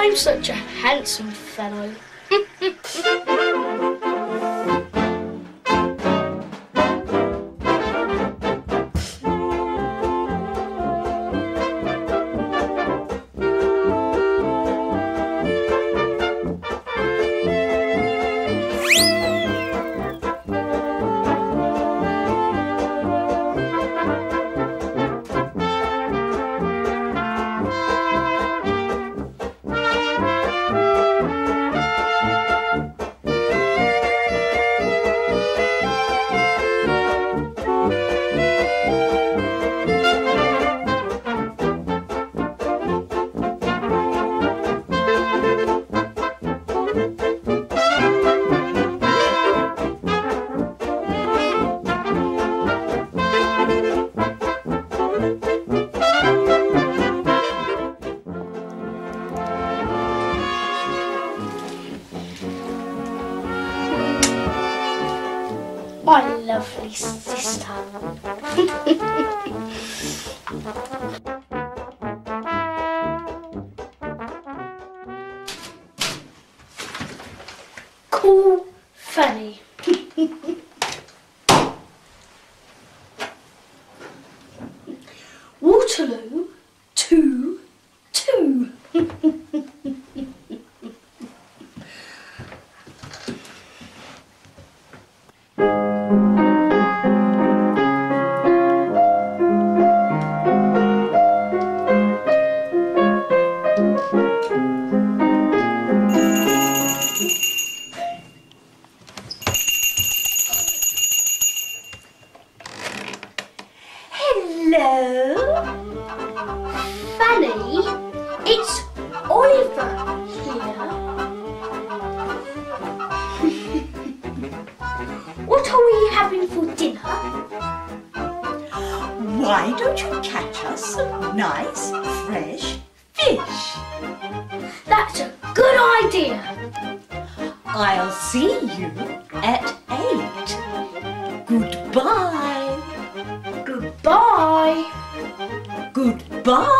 I'm such a handsome fellow. My lovely sister. Cool Fanny. Waterloo 2-2. Hello, Fanny, it's Oliver here. What are we having for dinner? Why don't you catch us some nice, fresh fish? That's a good idea. I'll see you at 8. Goodbye. Bye. Goodbye.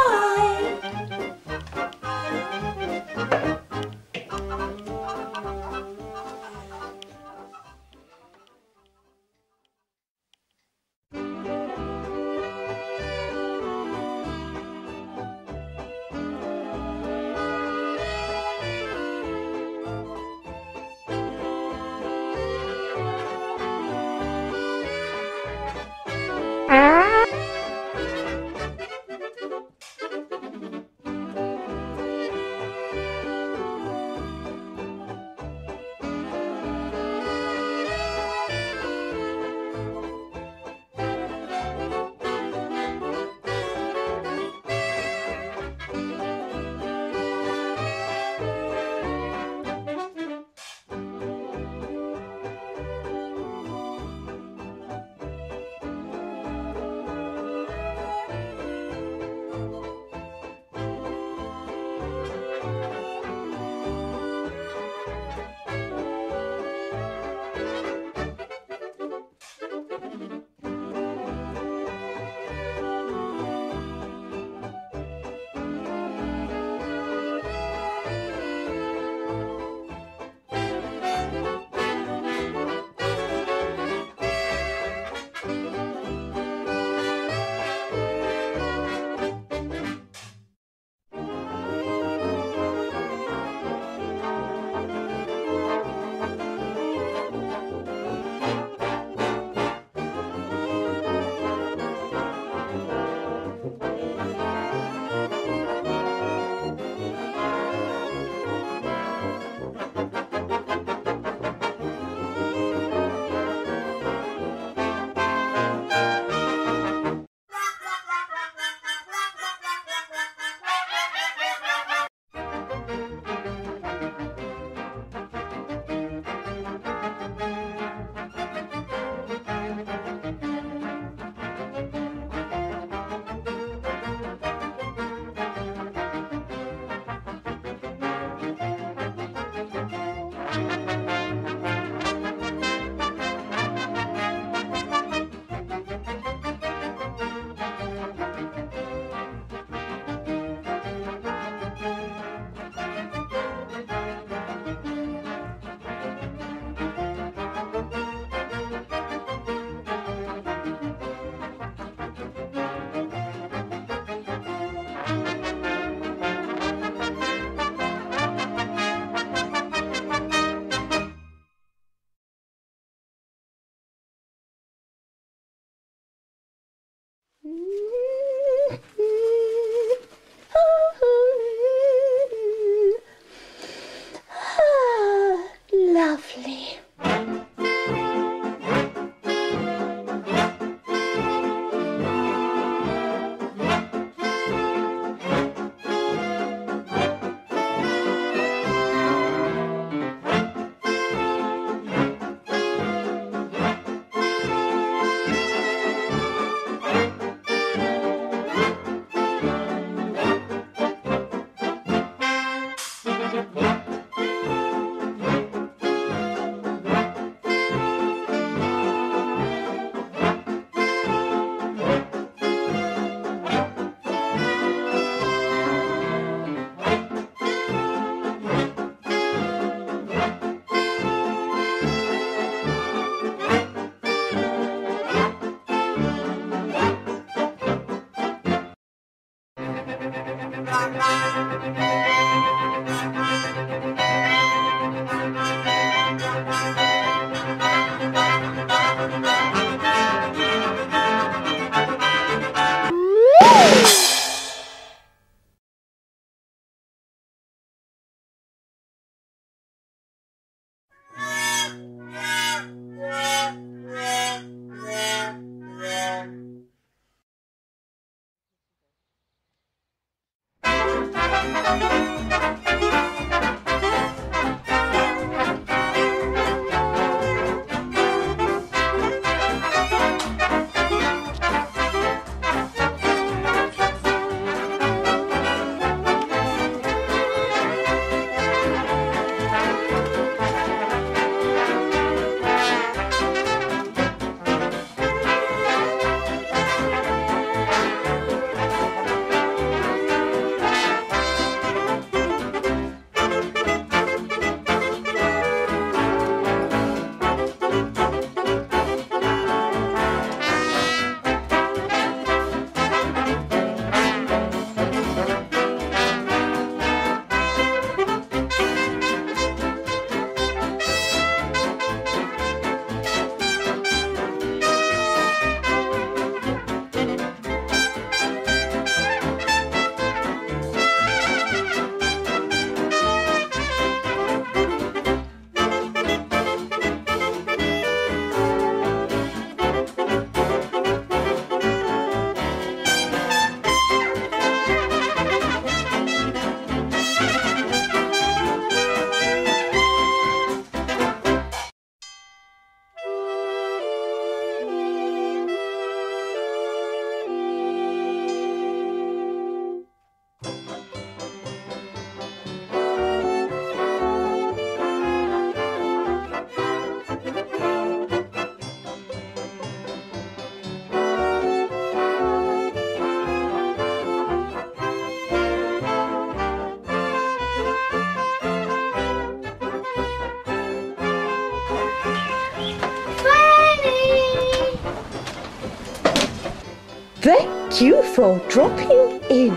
Thank you for dropping in.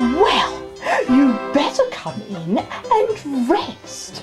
Well, you better come in and rest.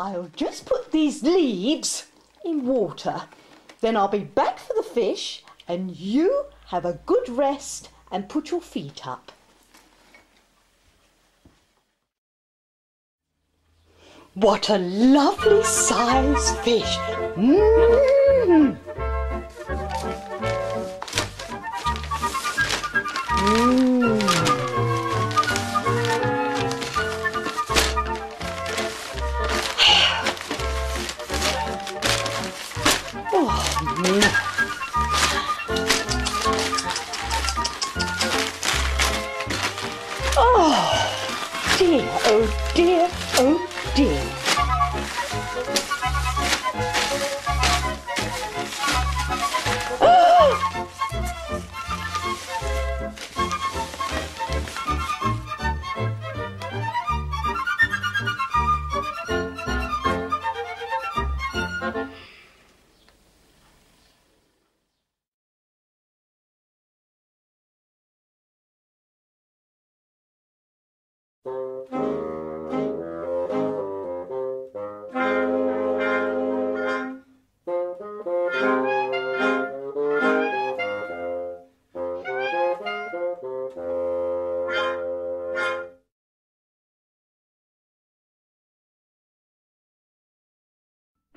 I'll just put these leaves in water. Then I'll be back for the fish, and you have a good rest and put your feet up. What a lovely size fish! Oh dear, oh dear, oh dear.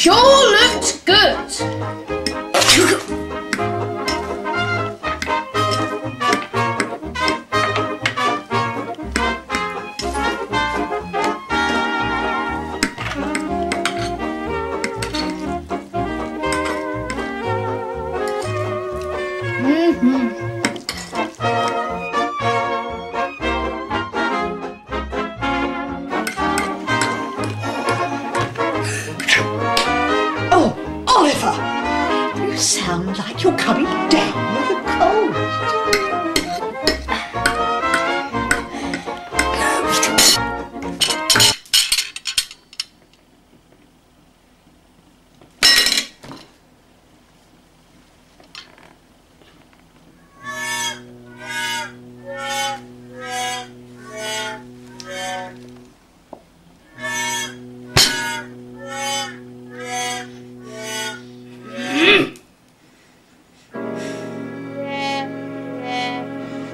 Sure looks good. You sound like you're coming down with a cold.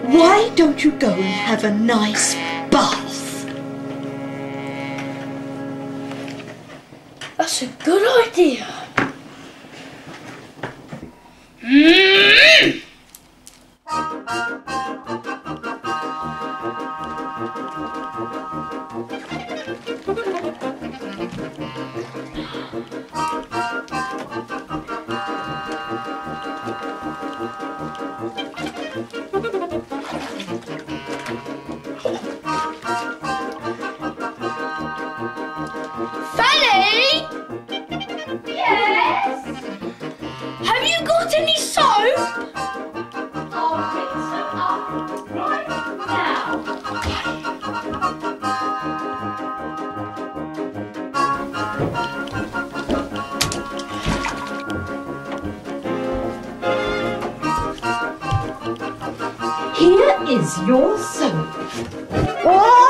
Why don't you go and have a nice bath? That's a good idea. Fanny? Yes? Have you got any soap? I'll pick some up right now. Here is your soap. Oh!